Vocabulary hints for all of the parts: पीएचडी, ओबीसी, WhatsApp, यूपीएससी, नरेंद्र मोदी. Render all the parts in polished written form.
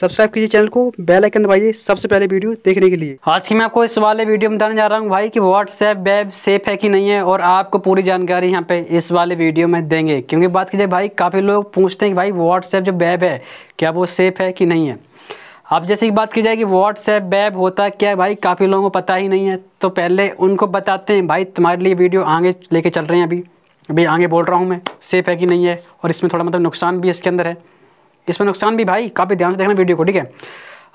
Subscribe कीजिए channel को, bell icon दबाइए सबसे पहले वीडियो देखने के लिए। आज की मैं आपको इस वाले वीडियो में बताने जा रहा हूँ भाई कि WhatsApp वेब सेफ है कि नहीं है, और आपको पूरी जानकारी यहाँ पे इस वाले वीडियो में देंगे। क्योंकि बात कीजिए भाई, काफ़ी लोग पूछते हैं कि भाई WhatsApp जो वेब है क्या वो सेफ़ है कि नहीं है। अब जैसे की बात की जाए कि WhatsApp वेब होता क्या है भाई, काफ़ी लोगों को पता ही नहीं है, तो पहले उनको बताते हैं भाई। तुम्हारे लिए वीडियो आगे लेके चल रहे हैं, अभी आगे बोल रहा हूँ मैं, सेफ़ है कि नहीं है। और इसमें थोड़ा मतलब नुकसान भी इसके अंदर है, इसमें नुकसान भी भाई, काफ़ी ध्यान से देखना वीडियो को, ठीक है।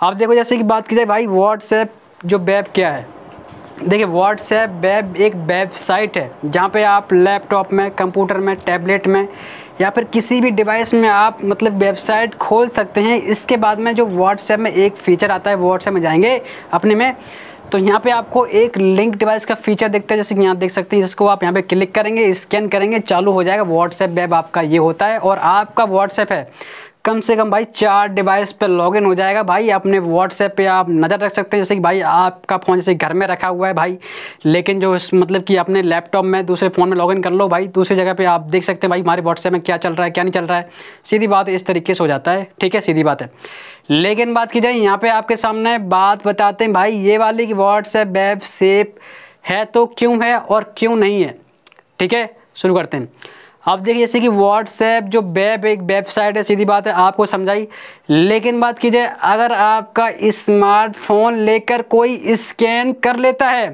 आप देखो जैसे कि बात की जाए भाई WhatsApp जो वेब क्या है। देखिए WhatsApp वेब एक वेबसाइट है जहाँ पे आप लैपटॉप में, कंप्यूटर में, टैबलेट में या फिर किसी भी डिवाइस में आप मतलब वेबसाइट खोल सकते हैं। इसके बाद में जो WhatsApp में एक फ़ीचर आता है, WhatsApp में जाएंगे अपने में, तो यहाँ पे आपको एक लिंक डिवाइस का फीचर दिखता है, जैसे कि यहाँ देख सकते हैं। जिसको आप यहाँ पे क्लिक करेंगे, स्कैन करेंगे, चालू हो जाएगा WhatsApp वेब आपका ये होता है। और आपका WhatsApp है कम से कम भाई 4 डिवाइस पर लॉगिन हो जाएगा भाई। अपने WhatsApp पे आप नज़र रख सकते हैं, जैसे कि भाई आपका फ़ोन जैसे घर में रखा हुआ है भाई, लेकिन जो मतलब कि अपने लैपटॉप में दूसरे फ़ोन में लॉगिन कर लो भाई, दूसरी जगह पे आप देख सकते हैं भाई हमारे WhatsApp में क्या चल रहा है क्या नहीं चल रहा है। सीधी बात इस तरीके से हो जाता है, ठीक है, सीधी बात है। लेकिन बात की जाए यहाँ पर आपके सामने बात बताते हैं भाई ये वाली कि WhatsApp वेब सेफ है तो क्यों है और क्यों नहीं है, ठीक है। शुरू करते हैं। आप देखिए जैसे कि WhatsApp जो वेब एक वेबसाइट है, सीधी बात है, आपको समझाई। लेकिन बात की जाए अगर आपका स्मार्टफोन लेकर कोई स्कैन कर लेता है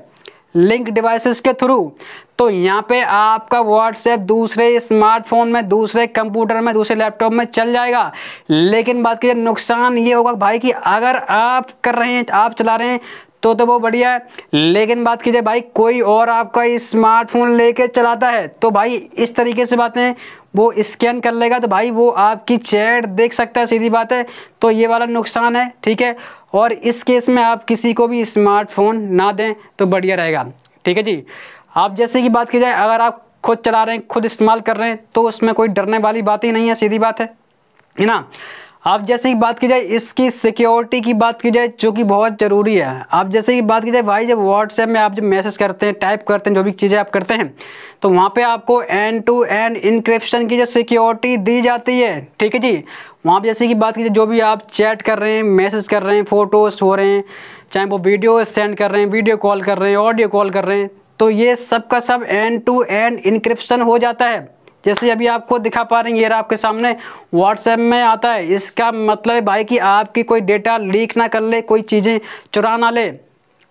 लिंक डिवाइसेस के थ्रू, तो यहाँ पे आपका WhatsApp दूसरे स्मार्टफोन में, दूसरे कंप्यूटर में, दूसरे लैपटॉप में चल जाएगा। लेकिन बात की जाए नुकसान ये होगा भाई कि अगर आप कर रहे हैं, आप चला रहे हैं तो वो बढ़िया है। लेकिन बात की जाए भाई कोई और आपका स्मार्टफोन लेके चलाता है तो भाई इस तरीके से बातें वो स्कैन कर लेगा, तो भाई वो आपकी चैट देख सकता है, सीधी बात है। तो ये वाला नुकसान है, ठीक है। और इस केस में आप किसी को भी स्मार्टफोन ना दें तो बढ़िया रहेगा, ठीक है जी। आप जैसे कि बात की जाए अगर आप खुद चला रहे हैं, खुद इस्तेमाल कर रहे हैं, तो उसमें कोई डरने वाली बात ही नहीं है, सीधी बात है ना। अब जैसे ही बात की जाए इसकी सिक्योरिटी की बात की जाए जो कि बहुत ज़रूरी है। अब जैसे ही बात की जाए भाई जब WhatsApp में आप जब मैसेज करते हैं, टाइप करते हैं, जो भी चीज़ें आप करते हैं, तो वहाँ पे आपको एंड टू एंड इंक्रिप्शन की जो सिक्योरिटी दी जाती है, ठीक है जी। वहाँ पर जैसे कि बात की जाए जो भी आप चैट कर रहे हैं, मैसेज कर रहे हैं, फ़ोटोज़ हो रहे हैं, चाहे वो वीडियो सेंड कर रहे हैं, वीडियो कॉल कर रहे हैं, ऑडियो कॉल कर रहे हैं, तो ये सब का सब एंड टू एंड इंक्रिप्शन हो जाता है। जैसे अभी आपको दिखा पा रहे हैं ये रहा आपके सामने WhatsApp में आता है। इसका मतलब है भाई कि आपकी कोई डेटा लीक ना कर ले, कोई चीज़ें चुरा ना ले,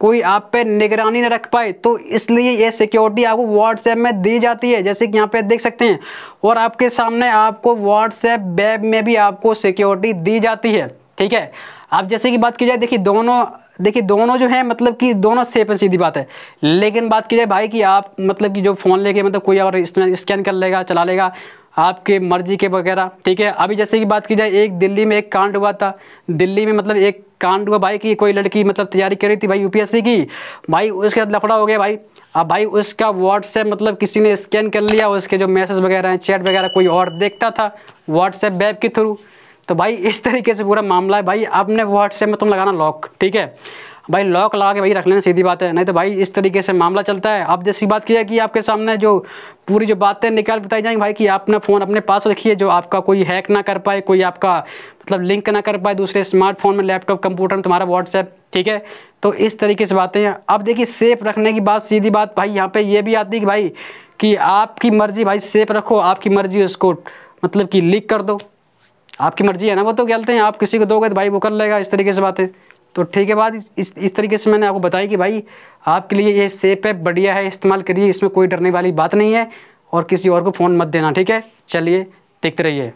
कोई आप पे निगरानी ना रख पाए, तो इसलिए ये सिक्योरिटी आपको WhatsApp में दी जाती है, जैसे कि यहाँ पे देख सकते हैं। और आपके सामने आपको WhatsApp वेब में भी आपको सिक्योरिटी दी जाती है, ठीक है। अब जैसे कि बात की जाए देखिए दोनों जो है मतलब कि दोनों सेफ है, सीधी बात है। लेकिन बात की जाए भाई कि आप मतलब कि जो फ़ोन लेके मतलब कोई और स्कैन कर लेगा, चला लेगा आपके मर्जी के वगैरह, ठीक है। अभी जैसे कि बात की जाए एक दिल्ली में एक कांड हुआ था, दिल्ली में मतलब एक कांड हुआ भाई कि कोई लड़की मतलब तैयारी कर रही थी भाई यूपीएससी की भाई, उसके साथ लफड़ा हो गया भाई। अब भाई उसका WhatsApp मतलब किसी ने स्कैन कर लिया, उसके जो मैसेज वगैरह हैं, चैट वगैरह कोई और देखता था WhatsApp वेब के थ्रू, तो भाई इस तरीके से पूरा मामला है भाई। अपने WhatsApp में तुम लगाना लॉक, ठीक है भाई, लॉक लगा के भाई रख लेना, सीधी बात है, नहीं तो भाई इस तरीके से मामला चलता है। अब जैसी बात की जाए कि आपके सामने जो पूरी जो बातें निकाल बताई जाएंगी भाई कि आप अपना फ़ोन अपने पास रखिए, जो आपका कोई हैक ना कर पाए, कोई आपका मतलब लिंक ना कर पाए दूसरे स्मार्टफोन में, लैपटॉप, कंप्यूटर में तुम्हारा WhatsApp, ठीक है। तो इस तरीके से बातें हैं। अब देखिए सेफ रखने की बात, सीधी बात भाई यहाँ पर यह भी आती है कि भाई कि आपकी मर्ज़ी भाई सेफ रखो, आपकी मर्ज़ी उसको मतलब कि लीक कर दो, आपकी मर्ज़ी है ना, वो तो कहते हैं आप किसी को दोगे तो भाई वो कर लेगा, इस तरीके से बातें, तो ठीक है। बात इस तरीके से मैंने आपको बताया कि भाई आपके लिए ये सेफ है, बढ़िया है, इस्तेमाल करिए, इसमें कोई डरने वाली बात नहीं है। और किसी और को फ़ोन मत देना, ठीक है। चलिए देखते रहिए।